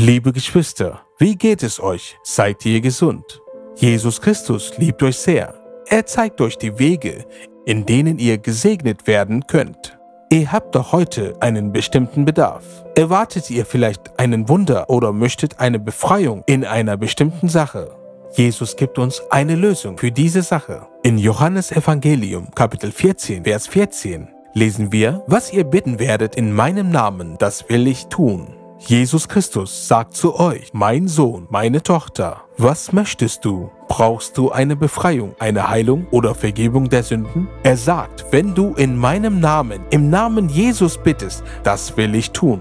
Liebe Geschwister, wie geht es euch? Seid ihr gesund? Jesus Christus liebt euch sehr. Er zeigt euch die Wege, in denen ihr gesegnet werden könnt. Ihr habt doch heute einen bestimmten Bedarf. Erwartet ihr vielleicht einen Wunder oder möchtet eine Befreiung in einer bestimmten Sache? Jesus gibt uns eine Lösung für diese Sache. In Johannes Evangelium, Kapitel 14, Vers 14, lesen wir: Was ihr bitten werdet in meinem Namen, das will ich tun. Jesus Christus sagt zu euch: Mein Sohn, meine Tochter, was möchtest du? Brauchst du eine Befreiung, eine Heilung oder Vergebung der Sünden? Er sagt: Wenn du in meinem Namen, im Namen Jesus bittest, das will ich tun.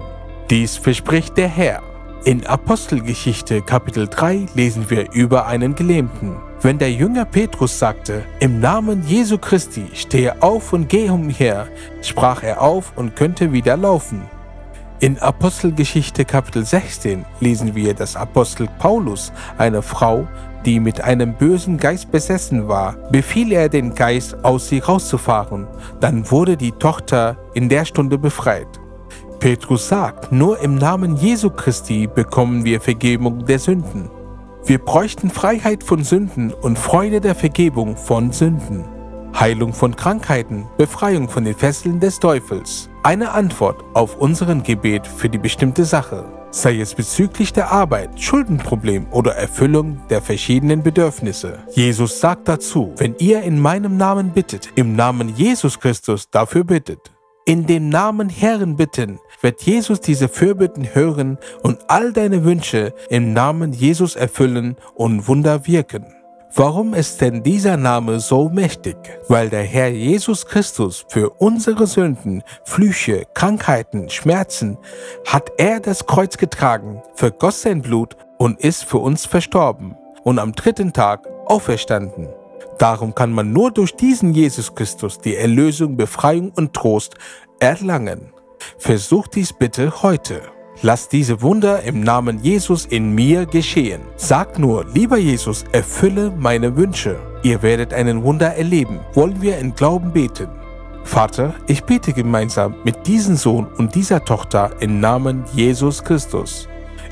Dies verspricht der Herr. In Apostelgeschichte Kapitel 3 lesen wir über einen Gelähmten. Wenn der Jünger Petrus sagte: Im Namen Jesu Christi, stehe auf und geh umher, sprach er auf und könnte wieder laufen. In Apostelgeschichte Kapitel 16 lesen wir, dass Apostel Paulus, eine Frau, die mit einem bösen Geist besessen war, befiehlt er den Geist, aus sie rauszufahren. Dann wurde die Tochter in der Stunde befreit. Petrus sagt: Nur im Namen Jesu Christi bekommen wir Vergebung der Sünden. Wir bräuchten Freiheit von Sünden und Freude der Vergebung von Sünden. Heilung von Krankheiten, Befreiung von den Fesseln des Teufels. Eine Antwort auf unseren Gebet für die bestimmte Sache, sei es bezüglich der Arbeit, Schuldenproblem oder Erfüllung der verschiedenen Bedürfnisse. Jesus sagt dazu: Wenn ihr in meinem Namen bittet, im Namen Jesus Christus dafür bittet. In dem Namen Herrn bitten, wird Jesus diese Fürbitten hören und all deine Wünsche im Namen Jesus erfüllen und Wunder wirken. Warum ist denn dieser Name so mächtig? Weil der Herr Jesus Christus für unsere Sünden, Flüche, Krankheiten, Schmerzen hat er das Kreuz getragen, vergoss sein Blut und ist für uns verstorben und am dritten Tag auferstanden. Darum kann man nur durch diesen Jesus Christus die Erlösung, Befreiung und Trost erlangen. Versucht dies bitte heute. Lass diese Wunder im Namen Jesus in mir geschehen. Sagt nur: Lieber Jesus, erfülle meine Wünsche. Ihr werdet einen Wunder erleben. Wollen wir in Glauben beten? Vater, ich bete gemeinsam mit diesem Sohn und dieser Tochter im Namen Jesus Christus.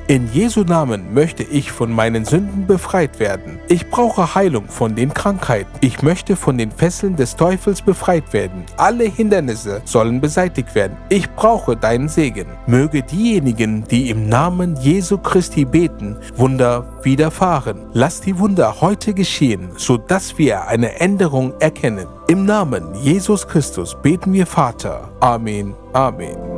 In Jesu Namen möchte ich von meinen Sünden befreit werden. Ich brauche Heilung von den Krankheiten. Ich möchte von den Fesseln des Teufels befreit werden. Alle Hindernisse sollen beseitigt werden. Ich brauche deinen Segen. Möge diejenigen, die im Namen Jesu Christi beten, Wunder widerfahren. Lass die Wunder heute geschehen, sodass wir eine Änderung erkennen. Im Namen Jesus Christus beten wir, Vater. Amen. Amen.